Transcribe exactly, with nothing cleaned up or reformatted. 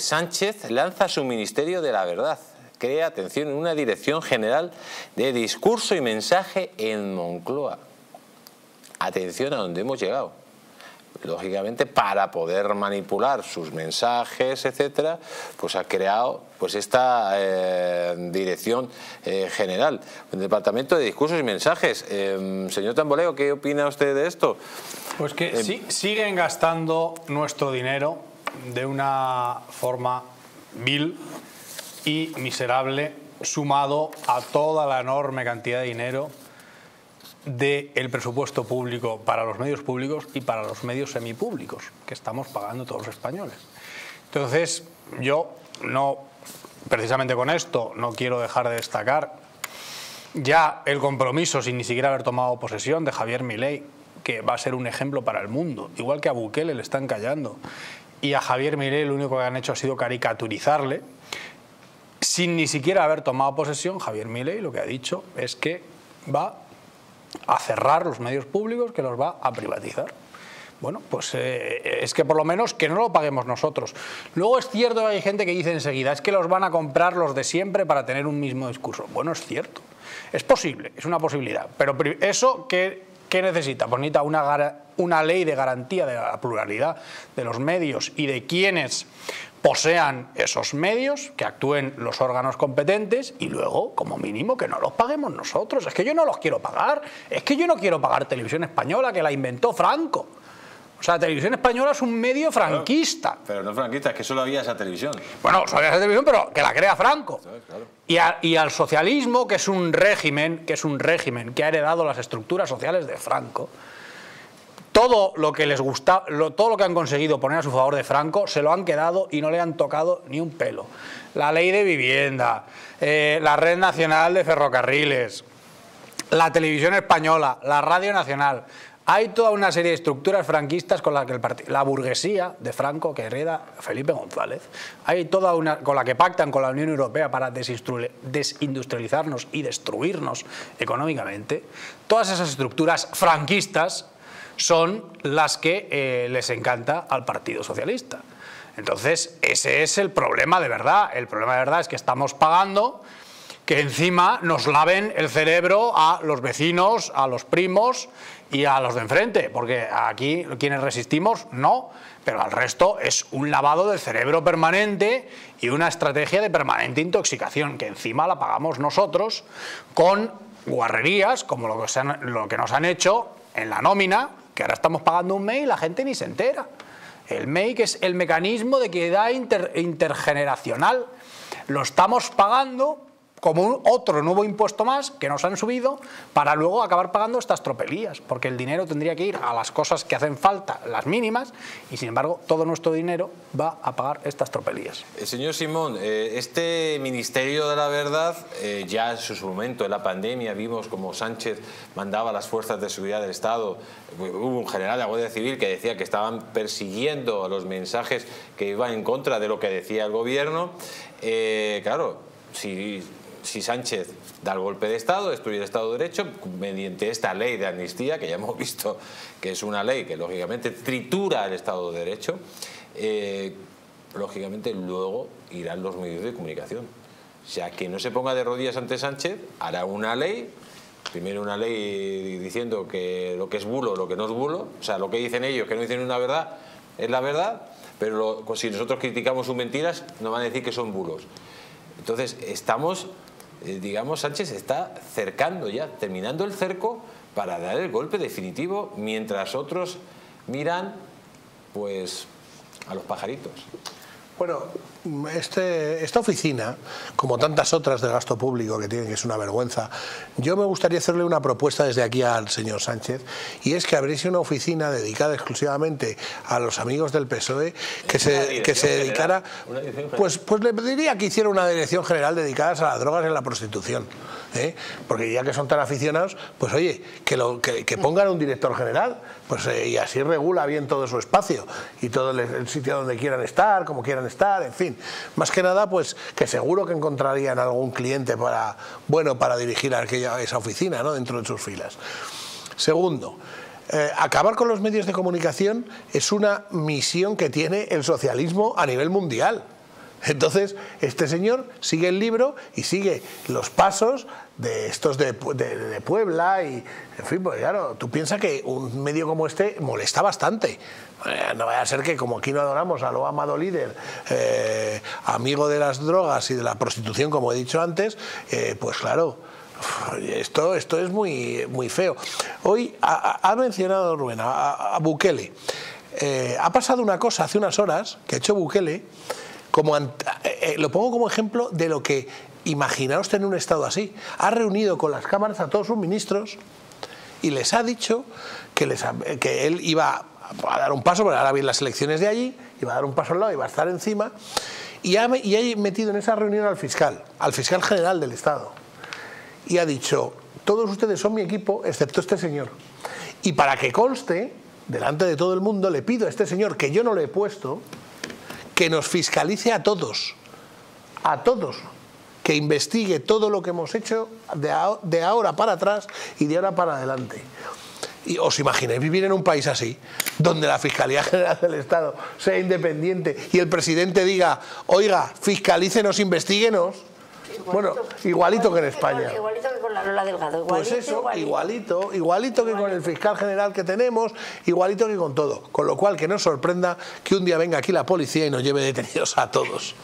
Sánchez lanza su Ministerio de la Verdad. Crea, atención, una Dirección General de Discurso y Mensaje en Moncloa. Atención a donde hemos llegado. Lógicamente, para poder manipular sus mensajes, etcétera, pues ha creado pues esta eh, Dirección eh, General, el Departamento de Discursos y Mensajes. Eh, señor Tamboleo, ¿qué opina usted de esto? Pues que eh, sí, siguen gastando nuestro dinero de una forma vil y miserable, sumado a toda la enorme cantidad de dinero del presupuesto público para los medios públicos y para los medios semipúblicos que estamos pagando todos los españoles. Entonces, yo no, precisamente con esto, no quiero dejar de destacar ya el compromiso, sin ni siquiera haber tomado posesión, de Javier Milei, que va a ser un ejemplo para el mundo, igual que a Bukele le están callando. Y a Javier Milei lo único que han hecho ha sido caricaturizarle. Sin ni siquiera haber tomado posesión, Javier Milei lo que ha dicho es que va a cerrar los medios públicos, que los va a privatizar. Bueno, pues eh, es que por lo menos que no lo paguemos nosotros. Luego es cierto que hay gente que dice enseguida, es que los van a comprar los de siempre para tener un mismo discurso. Bueno, es cierto, es posible, es una posibilidad. Pero eso que... ¿Qué necesita? Pues necesita una, una ley de garantía de la pluralidad de los medios y de quienes posean esos medios, que actúen los órganos competentes y luego, como mínimo, que no los paguemos nosotros. Es que yo no los quiero pagar, es que yo no quiero pagar Televisión Española, que la inventó Franco. O sea, Televisión Española es un medio franquista. Claro, pero no franquista, es que solo había esa televisión. Bueno, solo había esa televisión, pero que la crea Franco. Claro, claro. Y, a, y al socialismo, que es un régimen, que es un régimen que ha heredado las estructuras sociales de Franco. Todo lo que les gusta, lo, todo lo que han conseguido poner a su favor de Franco, se lo han quedado y no le han tocado ni un pelo. La ley de vivienda, eh, la red nacional de ferrocarriles, la televisión española, la radio nacional. Hay toda una serie de estructuras franquistas con la que el partido, la burguesía de Franco, que hereda Felipe González, hay toda una con la que pactan con la Unión Europea para desindustrializarnos y destruirnos económicamente. Todas esas estructuras franquistas son las que eh, les encanta al Partido Socialista. Entonces, ese es el problema de verdad. El problema de verdad es que estamos pagando que encima nos laven el cerebro a los vecinos, a los primos y a los de enfrente, porque aquí quienes resistimos no, pero al resto es un lavado del cerebro permanente y una estrategia de permanente intoxicación, que encima la pagamos nosotros con guarrerías como lo que, se han, lo que nos han hecho en la nómina, que ahora estamos pagando un M E I y la gente ni se entera. El M E I, que es el mecanismo de equidad inter, intergeneracional, lo estamos pagando como un otro nuevo impuesto más que nos han subido para luego acabar pagando estas tropelías, porque el dinero tendría que ir a las cosas que hacen falta, las mínimas, y sin embargo todo nuestro dinero va a pagar estas tropelías. Eh, señor Simón, eh, este Ministerio de la Verdad, eh, ya en su momento, en la pandemia, vimos como Sánchez mandaba a las fuerzas de seguridad del Estado, hubo un general de la Guardia Civil que decía que estaban persiguiendo los mensajes que iban en contra de lo que decía el gobierno. Eh, claro, si... Si Sánchez da el golpe de Estado, destruye el Estado de Derecho mediante esta ley de amnistía, que ya hemos visto que es una ley que lógicamente tritura el Estado de Derecho, eh, lógicamente luego irán los medios de comunicación. O sea, que no se ponga de rodillas ante Sánchez, hará una ley, primero una ley diciendo que lo que es bulo, lo que no es bulo, o sea, lo que dicen ellos, que no dicen una verdad, es la verdad, pero lo, si nosotros criticamos sus mentiras, nos van a decir que son bulos. Entonces, estamos... digamos, Sánchez está cercando ya, terminando el cerco para dar el golpe definitivo, mientras otros miran pues a los pajaritos. Bueno, este, esta oficina, como tantas otras de gasto público que tienen, que es una vergüenza, yo me gustaría hacerle una propuesta desde aquí al señor Sánchez, y es que abriese una oficina dedicada exclusivamente a los amigos del P S O E, que se, que se dedicara... Pues, pues le pediría que hiciera una dirección general dedicada a las drogas y a la prostitución, ¿eh? Porque ya que son tan aficionados, pues oye, que, lo, que, que pongan un director general, pues eh, y así regula bien todo su espacio, y todo el, el sitio donde quieran estar, como quieran estar, en fin, más que nada pues que seguro que encontrarían algún cliente para, bueno, para dirigir a aquella, esa oficina, ¿no?, dentro de sus filas. Segundo, eh, acabar con los medios de comunicación es una misión que tiene el socialismo a nivel mundial. Entonces, este señor sigue el libro y sigue los pasos de estos de, de, de Puebla y, en fin, pues claro, tú piensas que un medio como este molesta bastante. No vaya a ser que, como aquí no adoramos a lo amado líder, eh, amigo de las drogas y de la prostitución, como he dicho antes, eh, pues claro, esto, esto es muy, muy feo. Hoy ha, ha mencionado Rubén a, a Bukele. Eh, ha pasado una cosa hace unas horas que ha hecho Bukele, como eh, eh, lo pongo como ejemplo de lo que, imaginaos tener un estado así. Ha reunido con las cámaras a todos sus ministros y les ha dicho que, les, que él iba a dar un paso, porque ahora vienen las elecciones de allí, iba a dar un paso al lado, iba a estar encima, y ha, y ha metido en esa reunión al fiscal, al fiscal general del Estado, y ha dicho, todos ustedes son mi equipo, excepto este señor. Y para que conste, delante de todo el mundo, le pido a este señor, que yo no le he puesto, que nos fiscalice a todos, a todos, que investigue todo lo que hemos hecho de, a, de ahora para atrás y de ahora para adelante. Y os imagináis vivir en un país así, donde la Fiscalía General del Estado sea independiente y el presidente diga, oiga, fiscalícenos, investiguenos. Igualito, bueno, igualito, igualito que en España. Que, igualito que con la Lola Delgado. Igualito, pues eso, igualito, igualito, igualito, igualito que con el fiscal general que tenemos, igualito que con todo. Con lo cual, que no sorprenda que un día venga aquí la policía y nos lleve detenidos a todos.